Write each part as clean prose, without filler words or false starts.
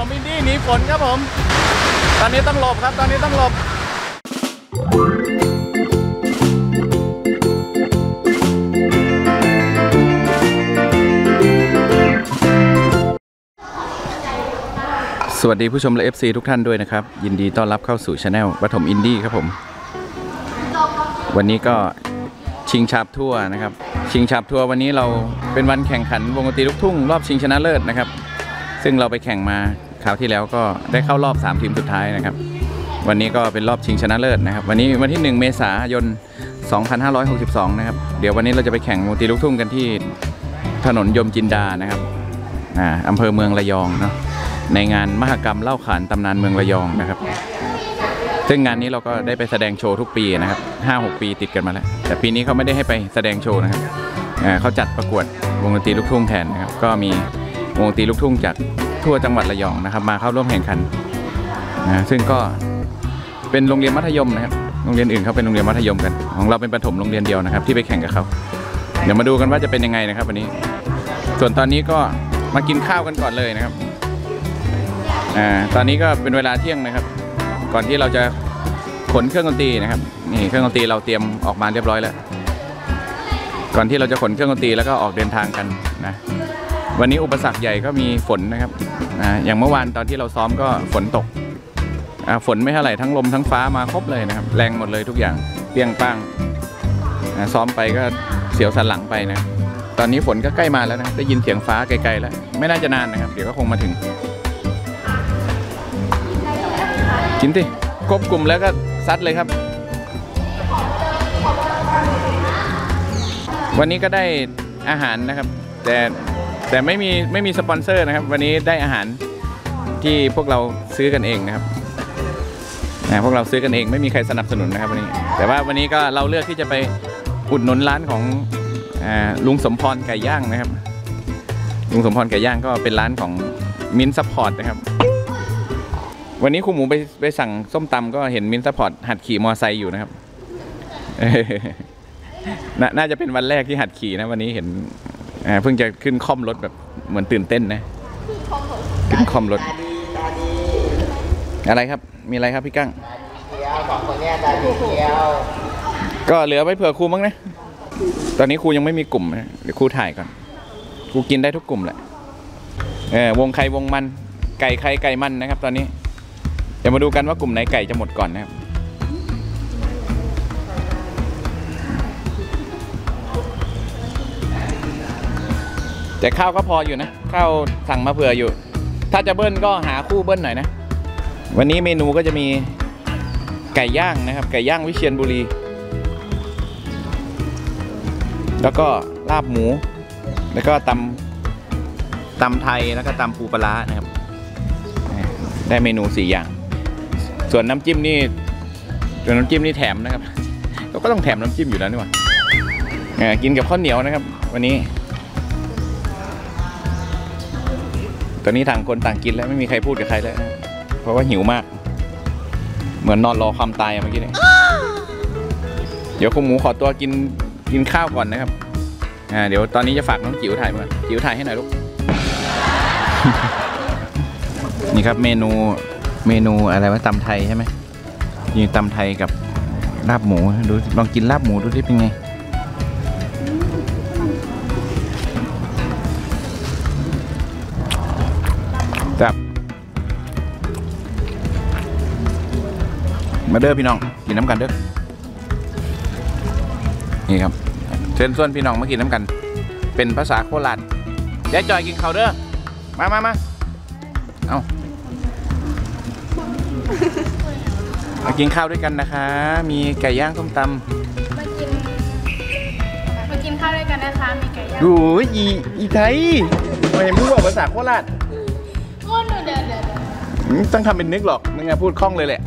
ของมินดี้หนีฝนครับผมตอนนี้ต้องหลบครับตอนนี้ต้องหลบสวัสดีผู้ชมและ FC ทุกท่านด้วยนะครับยินดีต้อนรับเข้าสู่ช anel ปฐมอินดี้ครับผมวันนี้ก็ชิงชาบทั่วนะครับชิงชาบทั่ววันนี้เราเป็นวันแข่งขันวงดนตรีลูกทุ่งรอบชิงชนะเลิศนะครับซึ่งเราไปแข่งมาคราวที่แล้วก็ได้เข้ารอบ3ทีมสุดท้ายนะครับวันนี้ก็เป็นรอบชิงชนะเลิศนะครับวันนี้วันที่1เมษายน2562นะครับเดี๋ยววันนี้เราจะไปแข่งวงดนตรีลูกทุ่งกันที่ถนนยมจินดานะครับอำเภอเมืองระยองเนาะในงานมหกรรมเล่าขานตำนานเมืองระยองนะครับซึ่งงานนี้เราก็ได้ไปแสดงโชว์ทุกปีนะครับ 5-6 ปีติดกันมาแล้วแต่ปีนี้เขาไม่ได้ให้ไปแสดงโชว์นะครับเขาจัดประกวดวงดนตรีลูกทุ่งแทนนะครับก็มีวงดนตรีลูกทุ่งจากทั่วจังหวัดระยองนะครับมาเข้าร่วมแข่งขันซึ่งก็เป็นโรงเรียนมัธยมนะครับโรงเรียนอื่นเขาเป็นโรงเรียนมัธยมกันของเราเป็นประถมโรงเรียนเดียวนะครับที่ไปแข่งกับเขาเดี๋ยวมาดูกันว่าจะเป็นยังไงนะครับวันนี้ส่วนตอนนี้ก็มากินข้าวกันก่อนเลยนะครับตอนนี้ก็เป็นเวลาเที่ยงนะครับก่อนที่เราจะขนเครื่องดนตรีนะครับนี่เครื่องดนตรีเราเตรียมออกมาเรียบร้อยแล้วก่อนที่เราจะขนเครื่องดนตรีแล้วก็ออกเดินทางกันนะวันนี้อุปสรรคใหญ่ก็มีฝนนะครับอย่างเมื่อวานตอนที่เราซ้อมก็ฝนตกฝนไม่เท่าไหร่ทั้งลมทั้งฟ้ามาครบเลยนะครับแรงหมดเลยทุกอย่างเปี้ยงป้างซ้อมไปก็เสียวสันหลังไปนะตอนนี้ฝนก็ใกล้มาแล้วนะได้ยินเสียงฟ้าไกลๆแล้วไม่น่าจะนานนะครับเดี๋ยวก็คงมาถึงกินดิครบกลุ่มแล้วก็ซัดเลยครับวันนี้ก็ได้อาหารนะครับแต่ไม่มีสปอนเซอร์นะครับวันนี้ได้อาหารที่พวกเราซื้อกันเองนะครับพวกเราซื้อกันเองไม่มีใครสนับสนุนนะครับวันนี้แต่ว่าวันนี้ก็เราเลือกที่จะไปอุดหนุนร้านของลุงสมพรไก่ย่างนะครับลุงสมพรไก่ย่างก็เป็นร้านของมินท์ซัพพอร์ตนะครับวันนี้ครูหมูไปสั่งส้มตำก็เห็นมินท์ซัพพอร์ตหัดขี่มอไซค์อยู่นะครับ น่าจะเป็นวันแรกที่หัดขี่นะวันนี้เห็นเพิ่งจะขึ้นคล่อมรถแบบเหมือนตื่นเต้นนะขึ้นคล่อมรถอะไรครับมีอะไรครับพี่กั้งก็เหลือไว้เผื่อครูมั้งนะตอนนี้ครูยังไม่มีกลุ่มนะเดี๋ยวครูถ่ายก่อนครูกินได้ทุกกลุ่มแหละวงใครวงมันไก่ใครไก่มันนะครับตอนนี้เดี๋ยวมาดูกันว่ากลุ่มไหนไก่จะหมดก่อนนะครับแต่ข้าวก็พออยู่นะข้าวสั่งมาเผื่ออยู่ถ้าจะเบิ้ลก็หาคู่เบิ้ลหน่อยนะวันนี้เมนูก็จะมีไก่ย่างนะครับไก่ย่างวิเชียรบุรีแล้วก็ลาบหมูแล้วก็ตำไทยแล้วก็ตำปูปลาร้านะครับได้เมนู4อย่างส่วนน้ำจิ้มนี่แถมนะครับเราก็ต้องแถมน้ำจิ้มอยู่แล้วนี่หว่ากินกับข้าวเหนียวนะครับวันนี้ตอนนี้ต่างคนต่างกินแล้วไม่มีใครพูดกับใครแล้วเพราะว่าหิวมากเหมือนนอนรอความตายเมื่อกี้เนี่ยเดี๋ยวคุณหมูขอตัวกินข้าวก่อนนะครับเดี๋ยวตอนนี้จะฝากน้องจิ๋วถ่ายมาจิ๋วถ่ายให้หน่อยลูก นี่ครับเมนูอะไรวะตำไทยใช่ไหมมีตำไทยกับลาบหมูดูลองกินลาบหมูดูที่เป็นไงจับมาเด้อพี่น้องกินน้ำกันเด้อนี่ครับเชิญชวนพี่น้องมากินน้ำกันเป็นภาษาโคราชยายจอยกินเขาเด้อมาเอามากินข้าวด้วยกันนะคะมีไก่ย่างส้มตำมากินข้าวด้วยกันนะคะมีไก่ย่างโอ้ยอีไทยไม่เห็นพูดว่าภาษาโคราชพูดหนูเดี๋ยวต้องทำเป็นนึกหรอกมึงอะพูดคล่องเลยแหละ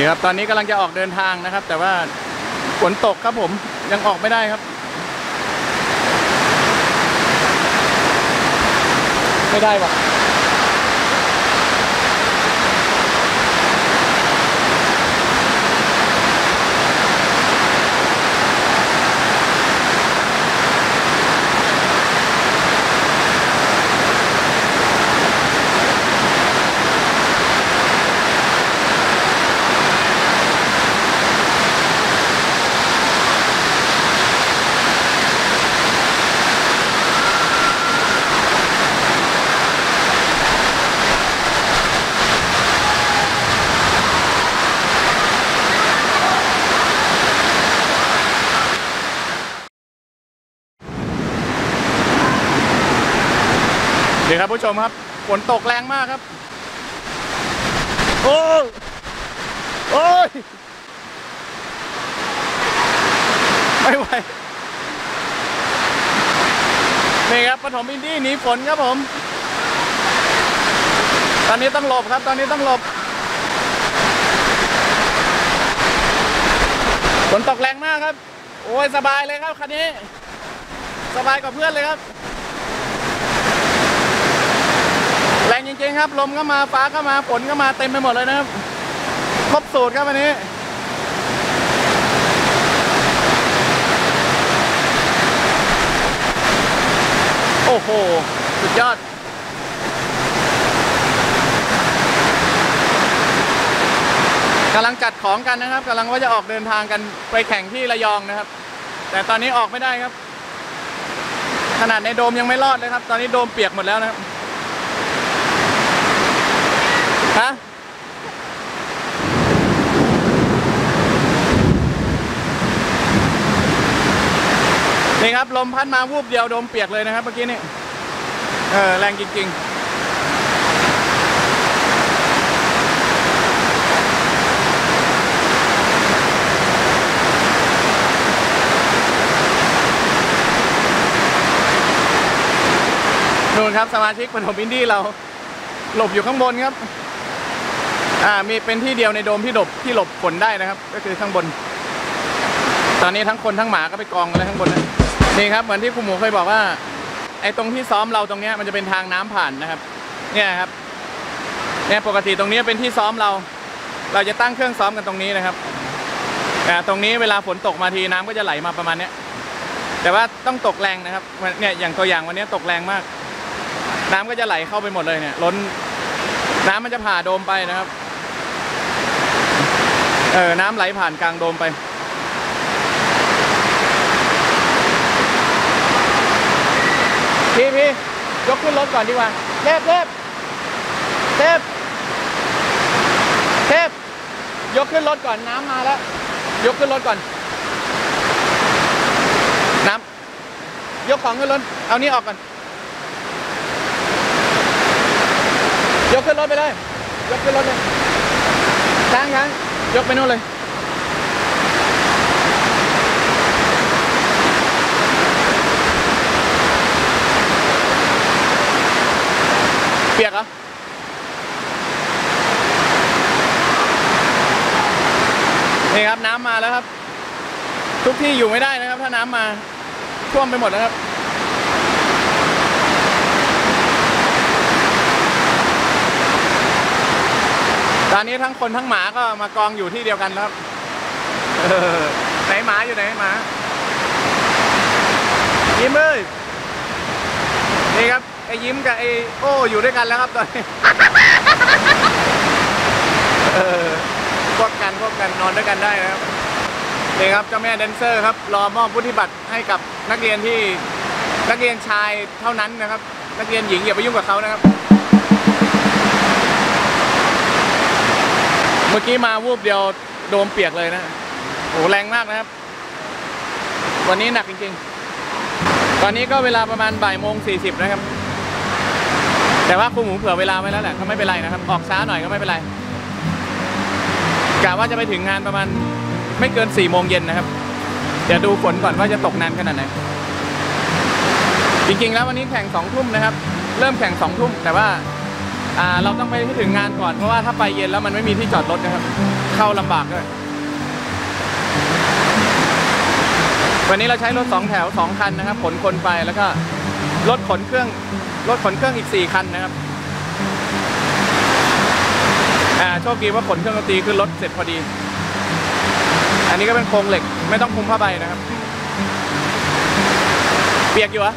นี่ครับตอนนี้กำลังจะออกเดินทางนะครับแต่ว่าฝนตกครับผมยังออกไม่ได้ครับไม่ได้ว่ะเดี๋ยวครับผู้ชมครับฝนตกแรงมากครับโอ้โอ้ยไม่ไหวนี่ครับปฐมอินดี้หนีฝนครับผมตอนนี้ต้องหลบครับตอนนี้ต้องหลบฝนตกแรงมากครับโอ้ยสบายเลยครับคันนี้สบายกว่าเพื่อนเลยครับแรงจริงๆครับลมก็มาฟ้าก็มาฝนก็มาเต็มไปหมดเลยนะครับครบสูตรครับวันนี้โอ้โหสุดยอดกำลังจัดของกันนะครับกำลังว่าจะออกเดินทางกันไปแข่งที่ระยองนะครับแต่ตอนนี้ออกไม่ได้ครับขนาดในโดมยังไม่รอดเลยครับตอนนี้โดมเปียกหมดแล้วนะครับฮะนี่ครับลมพัดมาวูบเดียวโดมเปียกเลยนะครับเมื่อกี้นี่แรงจริงๆนู่นครับสมาชิกปฐมอินดี้เราหลบอยู่ข้างบนครับมีเป็นที่เดียวในโดมที่หลบฝนได้นะครับก็คือข้างบนตอนนี้ทั้งคนทั้งหมาก็ไปกองกันเลยข้างบนนี่ครับเหมือนที่คุณหมูเคยบอกว่าไอ้ตรงที่ซ้อมเราตรงนี้มันจะเป็นทางน้ำผ่านนะครับเนี่ยครับเนี่ยปกติตรงนี้เป็นที่ซ้อมเราจะตั้งเครื่องซ้อมกันตรงนี้นะครับตรงนี้เวลาฝนตกมาทีน้ำก็จะไหลมาประมาณเนี้ยแต่ว่าต้องตกแรงนะครับเนี่ยอย่างตัวอย่างวันนี้ตกแรงมากน้ำก็จะไหลเข้าไปหมดเลยเนี่ยล้นน้ำมันจะผ่าโดมไปนะครับน้ำไหลผ่านกลางโดมไปพี่ยกขึ้นรถก่อนดีกว่าเทพยกขึ้นรถก่อนน้ำมาแล้วยกขึ้นรถก่อนน้ำยกของขึ้นรถเอานี่ออกก่อนยกขึ้นรถไปเลยยกขึ้นรถเลยช้างยกไปนู่นเลยเปียกเหรอนี่ครับน้ำมาแล้วครับทุกที่อยู่ไม่ได้นะครับถ้าน้ำมาท่วมไปหมดแล้วครับตอนนี้ทั้งคนทั้งหมาก็มากองอยู่ที่เดียวกันครับไหนหมาอยู่ไหนหมายิ้มเอ้ยนี่ครับไอ้ยิ้มกับไอ้โอ้อยู่ด้วยกันแล้วครับตอนนี้พวกกันนอนด้วยกันได้นะครับนี่ครับเจ้าแม่แดนเซอร์ครับรอมอบวุฒิบัตรให้กับนักเรียนชายเท่านั้นนะครับนักเรียนหญิงอย่าไปยุ่งกับเขานะครับเมื่อกี้มาวูบเดียวโดมเปียกเลยนะโอ้แรงมากนะครับวันนี้หนักจริงๆตอนนี้ก็เวลาประมาณบ่ายโมง 40นะครับแต่ว่าครูหมูเผื่อเวลาไว้แล้วแหละก็ไม่เป็นไรนะครับออกช้าหน่อยก็ไม่เป็นไรกะว่าจะไปถึงงานประมาณไม่เกิน4 โมงเย็นนะครับเดี๋ยวดูฝนก่อนว่าจะตกนานขนาดไหนจริงๆแล้ววันนี้แข่ง2 ทุ่มนะครับเริ่มแข่ง2 ทุ่มแต่ว่า เราต้องไปถึงงานก่อนเพราะว่าถ้าไปเย็นแล้วมันไม่มีที่จอดรถนะครับเข้าลำบากด้วยวันนี้เราใช้รถ2แถว2คันนะครับขนคนไปแล้วก็รถขนเครื่องอีก4คันนะครับโชคดีว่าขนเครื่องดนตรีขึ้นรถเสร็จพอดีอันนี้ก็เป็นโครงเหล็กไม่ต้องคลุมผ้าใบนะครับเปียกอยู่อะ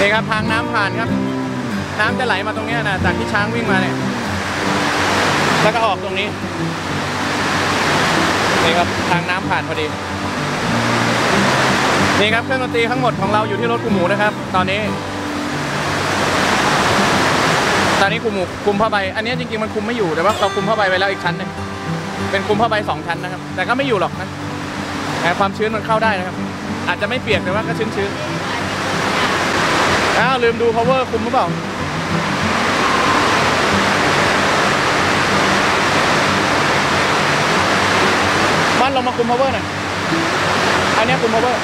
นี่ครับทางน้ำผ่านครับน้ำจะไหลมาตรงนี้นะจากที่ช้างวิ่งมาเนี่ยแล้วก็ออกตรงนี้นี่ครับทางน้ำผ่านพอดีนี่ครับเครื่องดนตรีทั้งหมดของเราอยู่ที่รถคุมหมูนะครับตอนนี้คุมผ้าใบอันนี้จริงๆมันคุมไม่อยู่แต่ว่าเราคุมผ้าใบไปแล้วอีกชั้นนึงเป็นคุมผ้าใบ2ชั้นนะครับแต่ก็ไม่อยู่หรอกนะแต่ความชื้นมันเข้าได้นะครับอาจจะไม่เปียกแต่ว่าก็ชื้นอ้าวลืมดู power คุมหรือเปล่ามันลงมาคุม power หน่อยอันนี้คุม power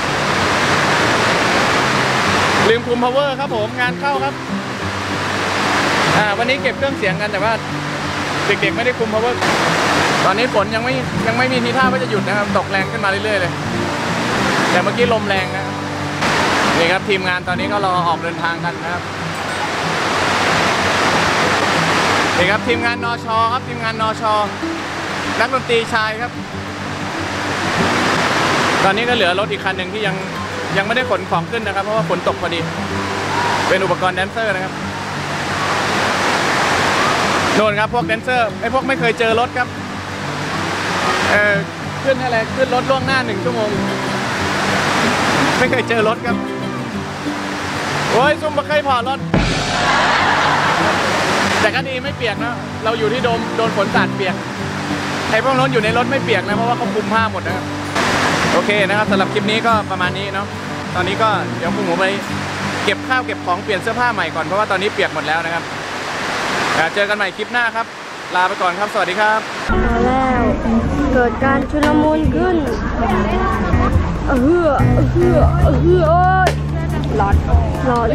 ลืมคุม power ครับผมงานเข้าครับวันนี้เก็บเครื่องเสียงกันแต่ว่าเด็กๆไม่ได้คุม power ตอนนี้ฝนยังไม่มีทีท่าว่าจะหยุดนะครับตกแรงขึ้นมาเรื่อยๆเลยแต่เมื่อกี้ลมแรงนะนี่ครับทีมงานตอนนี้ก็รอออกเดินทางกันนะครับนี่ครับทีมงานนช.ครับทีมงานนช.นักดนตรีชายครับตอนนี้ก็เหลือรถอีกคันหนึ่งที่ยังไม่ได้ขนของขึ้นนะครับเพราะว่าฝนตกพอดีเป็นอุปกรณ์แดนเซอร์นะครับโดนครับพวกแดนเซอร์ไอ้พวกไม่เคยเจอรถครับขึ้นอะไรขึ้นรถล่วงหน้า1ชั่วโมงไม่เคยเจอรถครับโอ้ยซุ่มมาใครผ่านรถแต่ก็ดีไม่เปียกนะเราอยู่ที่โดนฝนสาดเปียกไอ้พวกรถอยู่ในรถไม่เปียกนะเพราะว่าเขาคุมผ้าหมดนะครับโอเคนะครับสำหรับคลิปนี้ก็ประมาณนี้เนาะตอนนี้ก็เดี๋ยวคุณหมูไปเก็บข้าวเก็บของเปลี่ยนเสื้อผ้าใหม่ก่อนเพราะว่าตอนนี้เปียกหมดแล้วนะครับเจอกันใหม่คลิปหน้าครับลาไปก่อนครับสวัสดีครับมาแล้วเกิดการชุลมุนขึ้นเฮือหลอด